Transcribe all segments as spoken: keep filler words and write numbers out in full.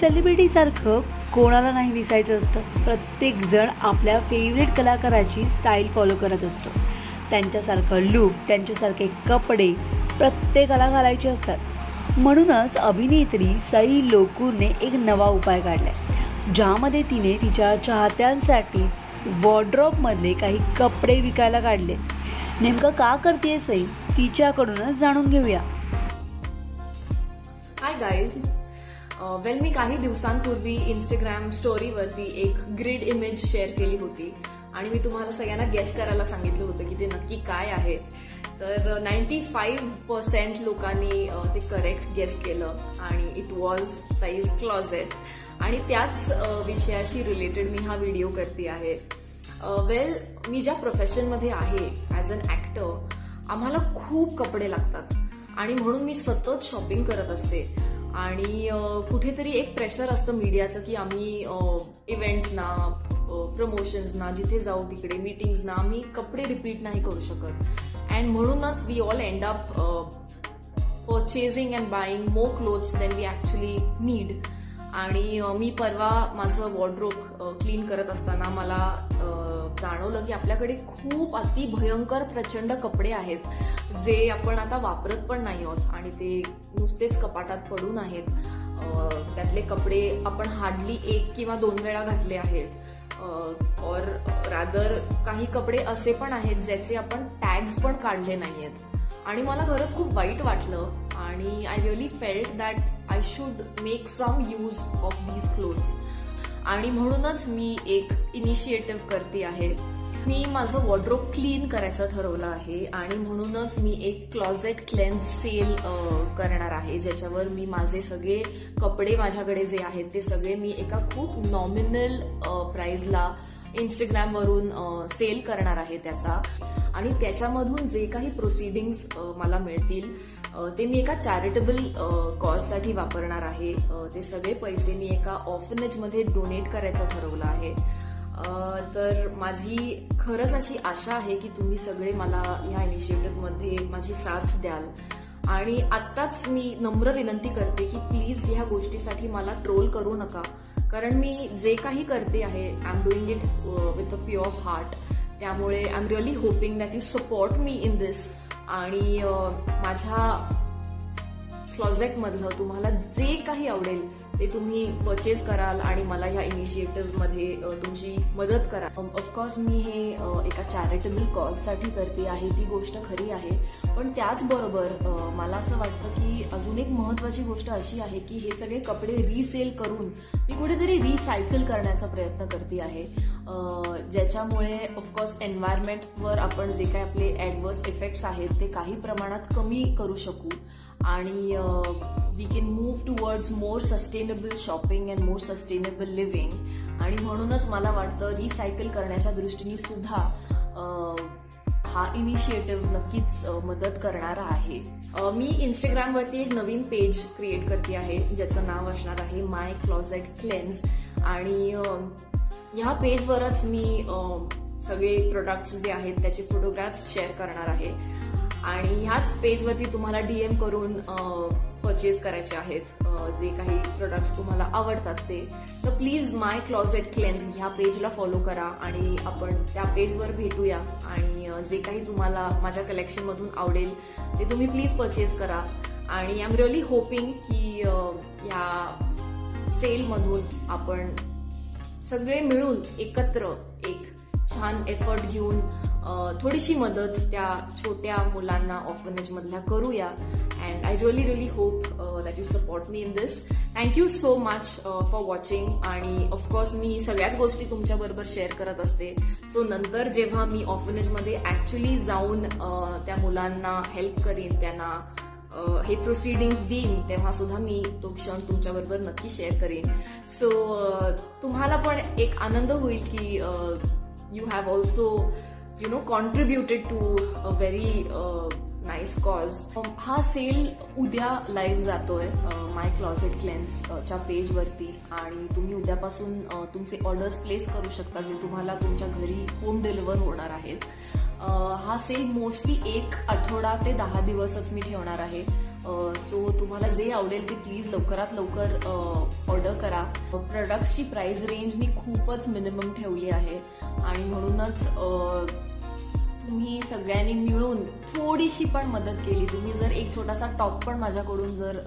सेलिब्रिटीसारखं कोणाला नाही दिसायचं असतं. प्रत्येकजण आपल्या फेवरेट कलाकाराची स्टाईल फॉलो करत असतो. त्यांच्यासारखं लूक, त्यांच्यासारखे कपडे प्रत्येकाला घालायचे असतात. म्हणूनच अभिनेत्री साई लोकूरने एक नवा उपाय काढला आहे, ज्यामध्ये तिने तिच्या चाहत्यांसाठी वॉर्डरोबमधले काही कपडे विकायला काढले. नेमकं का करते साई, तिच्याकडूनच जाणून घेऊया. हाय गाईज, वेल मी काही दिवसांपूर्वी इंस्टाग्राम स्टोरीवरती एक ग्रिड इमेज शेअर केली होती आणि मी तुम्हाला सगळ्यांना गेस करायला सांगितलं होतं की ते नक्की काय आहे. तर नाईंटी फाईव्ह पर्सेंट लोकांनी ते करेक्ट गेस केलं आणि इट वॉज साईज क्लॉझेट. आणि त्याच विषयाशी रिलेटेड मी हा व्हिडिओ करते आहे. वेल मी ज्या प्रोफेशनमध्ये आहे ॲज अन ॲक्टर, आम्हाला खूप कपडे लागतात आणि म्हणून मी सतत शॉपिंग करत असते. आणि कुठेतरी एक प्रेशर असतं मीडियाचं की आम्ही इव्हेंट्सना, प्रमोशन्सना, जिथे जाऊ तिकडे मीटिंग्सना आम्ही कपडे रिपीट नाही करू शकत. अँड म्हणूनच we all end up purchasing and buying more clothes than we actually need. आणि मी परवा माझं वॉर्डरोब क्लीन करत असताना मला जाणवलं की आपल्याकडे खूप अति भयंकर प्रचंड कपडे आहेत जे आपण आता वापरत पण नाही आहोत आणि ते नुसतेच कपाटात पडून आहेत. त्यातले कपडे आपण हार्डली एक किंवा दोन वेळा घातले आहेत. और रादर काही कपडे असे पण आहेत ज्याचे आपण टॅग्स पण काढले नाही आहेत. आणि मला खरंच खूप वाईट वाटलं आणि I really felt that I should make some use of these clothes. आणि म्हणूनच मी एक इनिशिएटिव्ह करते आहे. मी माझं वॉर्डरोब क्लीन करायचं ठरवलं आहे आणि म्हणूनच मी एक क्लॉझेट क्लेन्स सेल करणार आहे, ज्याच्यावर मी माझे सगळे कपडे माझ्याकडे जे आहेत ते सगळे मी एका खूप नॉमिनल प्राईजला इंस्टाग्रामवरून सेल करणार आहे त्याचा. आणि त्याच्यामधून जे काही प्रोसिडिंग्स मला मिळतील ते मी एका चॅरिटेबल कॉजसाठी वापरणार आहे. ते सगळे पैसे मी एका ऑर्फनेजमध्ये डोनेट करायचं ठरवलं आहे. तर माझी खरंच अशी आशा आहे की तुम्ही सगळे मला ह्या इनिशिएटिव्हमध्ये माझी साथ द्याल. आणि आत्ताच मी नम्र विनंती करते की प्लीज ह्या गोष्टीसाठी मला ट्रोल करू नका, कारण मी जे काही करते आहे I am doing it with a pure heart. त्यामुळे I am really hoping that you support me in this. आणि माझ्या क्लॉझेटमधलं तुम्हाला जे काही आवडेल ते तुम्ही परचेस कराल आणि मला ह्या इनिशिएटिव्हमध्ये तुमची मदत करा. ऑफकोर्स मी हे एका चॅरिटेबल कॉजसाठी करते आहे ती गोष्ट खरी आहे, पण त्याचबरोबर मला असं वाटतं की अजून एक महत्त्वाची गोष्ट अशी आहे की हे सगळे कपडे रिसेल करून मी कुठेतरी रिसायकल करण्याचा प्रयत्न करते आहे, ज्याच्यामुळे ऑफकोर्स एन्व्हायरमेंटवर आपण जे काही आपले ॲडवर्स इफेक्ट्स आहेत ते काही प्रमाणात कमी करू शकू. आणि we can move towards more sustainable shopping and more sustainable living. आणि म्हणूनच मला वाटतं रिसायकल करण्याच्या दृष्टीने सुद्धा हा इनिशिएटिव्ह नक्कीच मदत करणारा आहे. मी इंस्टाग्रामवरती एक नवीन पेज क्रिएट करते आहे ज्याचं नाव असणार आहे माय क्लॉझेट क्लेन्स. आणि ह्या पेजवरच मी सगळे प्रोडक्ट्स जे आहेत त्याचे फोटोग्राफ्स शेअर करणार आहे. आणि ह्याच पेजवरती तुम्हाला डी एम करून परचेस करायचे आहेत जे काही प्रोडक्ट्स तुम्हाला आवडतात ते. तर प्लीज माय क्लॉझेट क्लेन्स ह्या पेजला फॉलो करा आणि आपण त्या पेजवर भेटूया. आणि जे काही तुम्हाला माझ्या कलेक्शनमधून आवडेल ते तुम्ही प्लीज परचेस करा. आणि आय एम रिअली होपिंग की ह्या सेलमधून आपण सगळे मिळून एकत्र एक छान एफर्ट घेऊन थोडीशी मदत त्या छोट्या मुलांना ऑर्फनेजमधल्या करूया. And I really really hope that you support me in this. Thank you so much for watching. आणि ऑफकोर्स मी सगळ्याच गोष्टी तुमच्याबरोबर शेअर करत असते. सो नंतर जेव्हा मी ऑर्फनेजमध्ये ॲक्च्युली जाऊन त्या मुलांना हेल्प करीन, त्यांना हे प्रोसिडिंग्स देईन, तेव्हा सुद्धा मी तो क्षण तुमच्याबरोबर नक्की शेअर करेन. सो तुम्हाला पण एक आनंद होईल की you have also you know contributed to a very uh, nice cause. हा सेल उद्या लाईव्ह जातोय माय क्लॉझेट क्लेन्सच्या पेजवरती आणि तुम्ही उद्यापासून uh, तुमचे ऑर्डर्स प्लेस करू शकता जे तुम्हाला तुमच्या घरी होम डिलिव्हर होणार आहेत. uh, हा सेल मोस्टली एक आठवडा ते दहा दिवसच मी ठेवणार आहे. सो तुम्हाला जे आवडेल ते प्लीज लवकरात लवकर ऑर्डर करा। प्रोडक्ट्सची प्राइस रेंज मी खूपच मिनिमम ठेवली आहे आणि म्हणूनच तुम्ही सगळ्यांनी मिळून थोडीशी पण मदत केली। तुम्ही जर एक छोटासा टॉप पण माझ्याकडून जर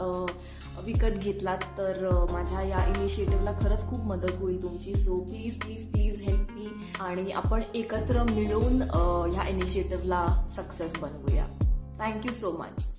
विकत घेतलात तर माझ्या या इनिशिएटिव्हला खरंच खूप मदत होईल तुमची। So please please please help me आणि आपण एकत्र मिळून ह्या इनिशिएटिव्हला सक्सेस बनवूया। Thank you so much.